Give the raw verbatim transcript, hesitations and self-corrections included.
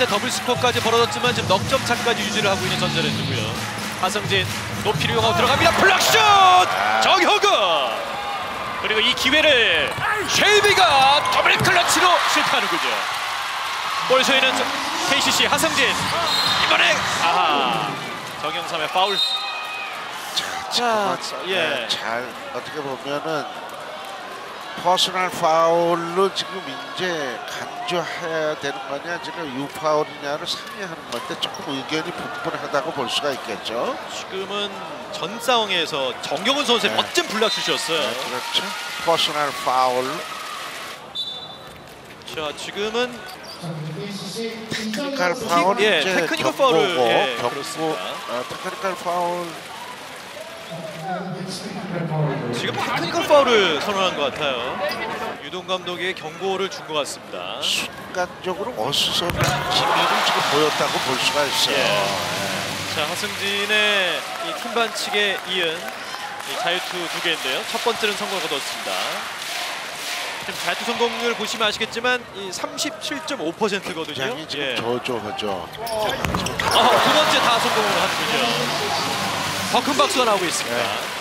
일 라운드에 더블 스코어까지 벌어졌지만 지금 넉 점 차까지 유지를 하고 있는 전자랜드고요. 하승진 높이를 이용하고 들어갑니다. 블락슛! 정효근! 그리고 이 기회를 쉐이비가 더블 클러치로 실패하는 거죠. 볼 소유는 케이씨씨 하승진. 이번에 아하 정영삼의 파울. 자, 예. 잘 어떻게 보면은 퍼스널 파울로 지금 이제 간주해야 되는 거냐, 지금 유파울이냐를 상의하는 건데 조금 의견이 분분하다고 볼 수가 있겠죠. 지금은 전 상황에서 정경훈 선수의 네. 멋진 블락슛이었어요. 네, 그렇죠. 퍼스널 파울. 자, 지금은 테크니컬 파울, 예, 이제 테크니컬 파울을 겪고, 예, 겪고 아, 테크니컬 파울. 지금 테크니컬 파울을 선언한 것 같아요. 유동 감독의 경고를 준 것 같습니다. 순간적으로 어수선한 기미를 지금 보였다고 볼 수가 있어요. 예. 예. 자, 하승진의 이 팀 반칙에 이은 이 자유투 두 개인데요. 첫 번째는 성공을 거뒀습니다. 지금 자유투 성공률 보시면 아시겠지만 이 삼십칠 점 오 퍼센트거든요. 굉장히 지금 예. 저조하죠. 어, 두 번째 다 성공을 한 거죠. 더 큰 박수가 나오고 있습니다. 예.